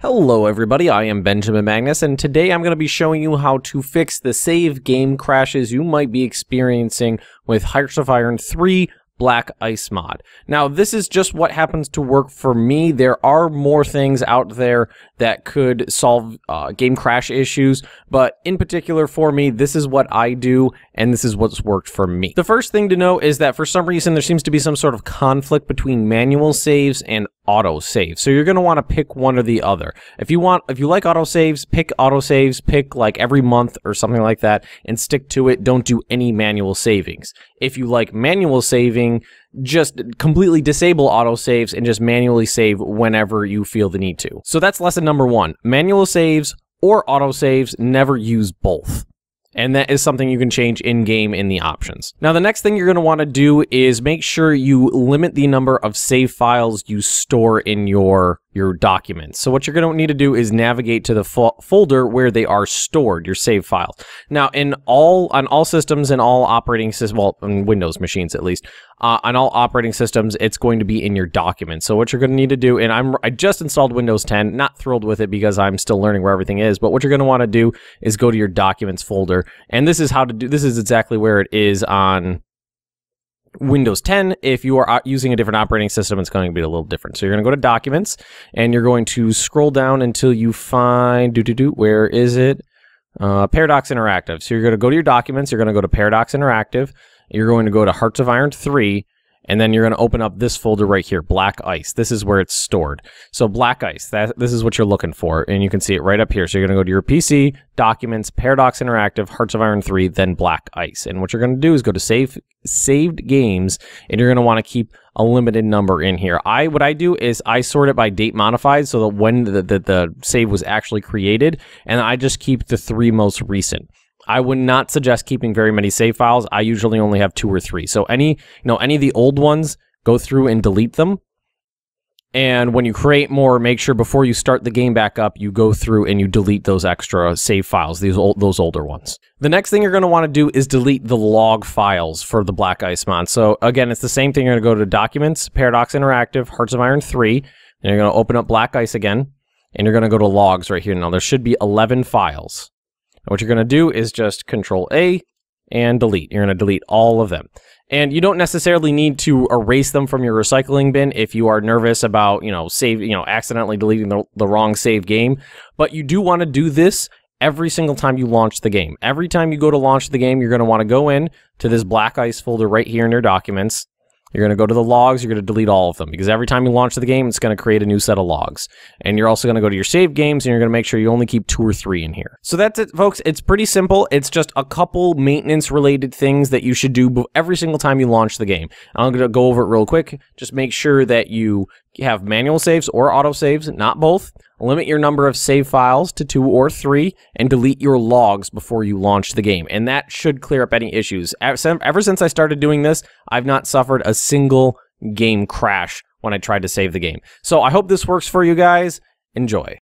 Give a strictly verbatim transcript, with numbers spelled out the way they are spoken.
Hello everybody, I am Benjamin Magnus, and today I'm going to be showing you how to fix the save game crashes you might be experiencing with Hearts of Iron three Black Ice Mod. Now, this is just what happens to work for me. There are more things out there that could solve uh, game crash issues, but in particular for me, this is what I do, and this is what's worked for me. The first thing to know is that for some reason there seems to be some sort of conflict between manual saves and auto save. So you're going to want to pick one or the other. If you want, if you like auto saves, pick auto saves, pick like every month or something like that and stick to it. Don't do any manual savings. If you like manual saving, just completely disable auto saves and just manually save whenever you feel the need to. So that's lesson number one. Manual saves or auto saves, never use both. And that is something you can change in-game in the options. Now, the next thing you're going to want to do is make sure you limit the number of save files you store in your, your documents. So what you're going to need to do is navigate to the fo folder where they are stored, your save files. Now, in all on all systems and all operating systems, well, on Windows machines at least, uh, on all operating systems, it's going to be in your documents. So what you're going to need to do, and I'm, I just installed Windows ten, not thrilled with it because I'm still learning where everything is, but what you're going to want to do is go to your documents folder. And this is how to do, this is exactly where it is on Windows ten. If you are using a different operating system, it's going to be a little different. So you're going to go to Documents, and you're going to scroll down until you find, do do do, where is it? Uh, Paradox Interactive. So you're going to go to your Documents, you're going to go to Paradox Interactive, you're going to go to Hearts of Iron three, and then you're going to open up this folder right here, Black Ice. This is where it's stored. So Black Ice, that, this is what you're looking for, and you can see it right up here. So you're going to go to your P C, Documents, Paradox Interactive, Hearts of Iron three, then Black Ice. And what you're going to do is go to save, Saved Games, and you're going to want to keep a limited number in here. I What I do is I sort it by date modified so that when the, the, the save was actually created, and I just keep the three most recent. I would not suggest keeping very many save files. I usually only have two or three. So any, you know, any of the old ones, go through and delete them. And when you create more, make sure before you start the game back up, you go through and you delete those extra save files, these old, those older ones. The next thing you're going to want to do is delete the log files for the Black Ice Mod. So again, it's the same thing. You're going to go to Documents, Paradox Interactive, Hearts of Iron three, and you're going to open up Black Ice again, and you're going to go to Logs right here. Now, there should be eleven files. What you're going to do is just Control A and delete. You're going to delete all of them. And you don't necessarily need to erase them from your recycling bin if you are nervous about, you know, save, you know, accidentally deleting the, the wrong save game. But you do want to do this every single time you launch the game. Every time you go to launch the game, you're going to want to go in to this Black Ice folder right here in your documents. You're going to go to the logs. You're going to delete all of them because every time you launch the game, it's going to create a new set of logs. And you're also going to go to your save games, and you're going to make sure you only keep two or three in here. So that's it, folks. It's pretty simple. It's just a couple maintenance-related things that you should do every single time you launch the game. I'm going to go over it real quick. Just make sure that you have manual saves or auto saves, not both. Limit your number of save files to two or three, and delete your logs before you launch the game. And that should clear up any issues. Ever since I started doing this, I've not suffered a single game crash when I tried to save the game. So I hope this works for you guys. Enjoy.